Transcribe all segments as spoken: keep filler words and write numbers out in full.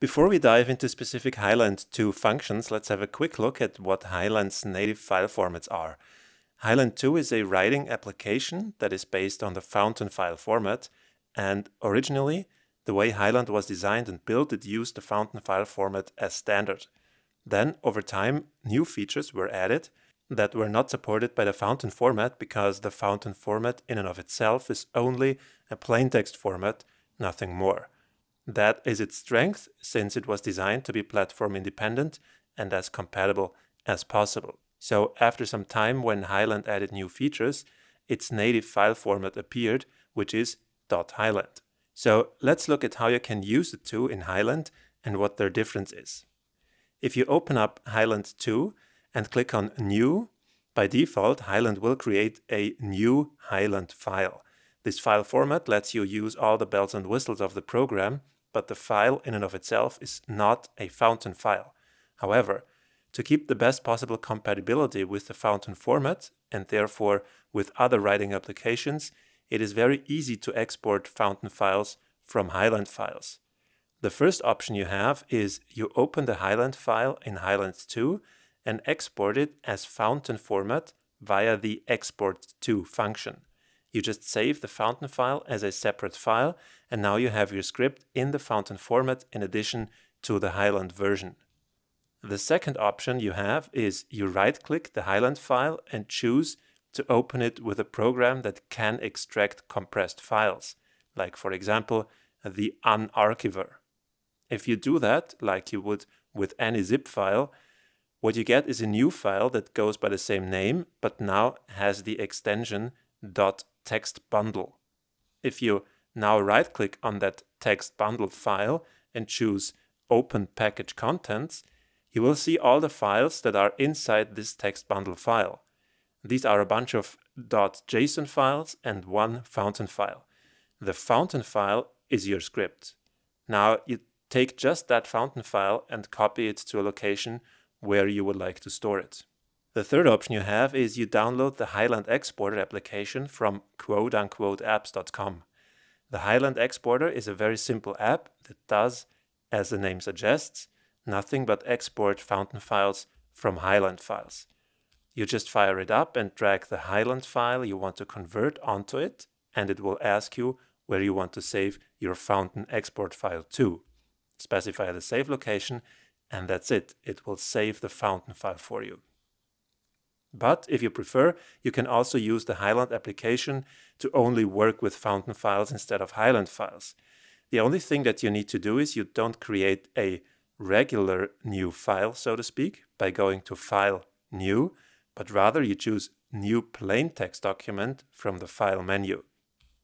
Before we dive into specific Highland two functions, let's have a quick look at what Highland's native file formats are. Highland two is a writing application that is based on the Fountain file format, and originally, the way Highland was designed and built, it used the Fountain file format as standard. Then, over time, new features were added that were not supported by the Fountain format because the Fountain format in and of itself is only a plain text format, nothing more. That is its strength, since it was designed to be platform independent and as compatible as possible. So after some time, when Highland added new features, its native file format appeared, which is .highland. So let's look at how you can use the two in Highland and what their difference is. If you open up Highland two and click on New, by default Highland will create a new Highland file. This file format lets you use all the bells and whistles of the program, but the file in and of itself is not a Fountain file. However, to keep the best possible compatibility with the Fountain format, and therefore with other writing applications, it is very easy to export Fountain files from Highland files. The first option you have is you open the Highland file in Highland two and export it as Fountain format via the export to function. You just save the Fountain file as a separate file, and now you have your script in the Fountain format in addition to the Highland version. The second option you have is you right-click the Highland file and choose to open it with a program that can extract compressed files, like for example the Unarchiver. If you do that, like you would with any zip file, what you get is a new file that goes by the same name, but now has the extension .text bundle. If you now right-click on that text bundle file and choose Open Package Contents, you will see all the files that are inside this text bundle file. These are a bunch of .json files and one Fountain file. The Fountain file is your script. Now you take just that Fountain file and copy it to a location where you would like to store it. The third option you have is you download the Highland Exporter application from quote-unquote apps dot com. The Highland Exporter is a very simple app that does, as the name suggests, nothing but export Fountain files from Highland files. You just fire it up and drag the Highland file you want to convert onto it, and it will ask you where you want to save your Fountain export file to. Specify the save location, and that's it. It will save the Fountain file for you. But if you prefer, you can also use the Highland application to only work with Fountain files instead of Highland files. The only thing that you need to do is you don't create a regular new file, so to speak, by going to File, New, but rather you choose New Plain Text Document from the File menu.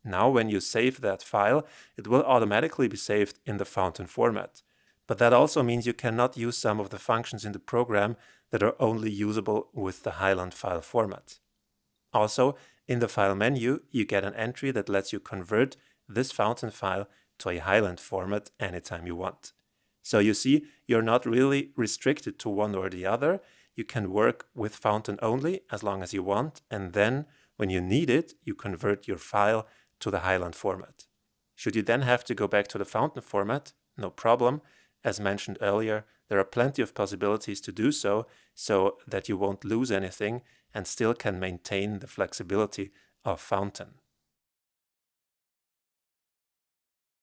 Now when you save that file, it will automatically be saved in the Fountain format. But that also means you cannot use some of the functions in the program that are only usable with the Highland file format. Also, in the File menu, you get an entry that lets you convert this Fountain file to a Highland format anytime you want. So you see, you're not really restricted to one or the other. You can work with Fountain only as long as you want, and then when you need it, you convert your file to the Highland format. Should you then have to go back to the Fountain format, no problem. As mentioned earlier, there are plenty of possibilities to do so, so that you won't lose anything and still can maintain the flexibility of Fountain.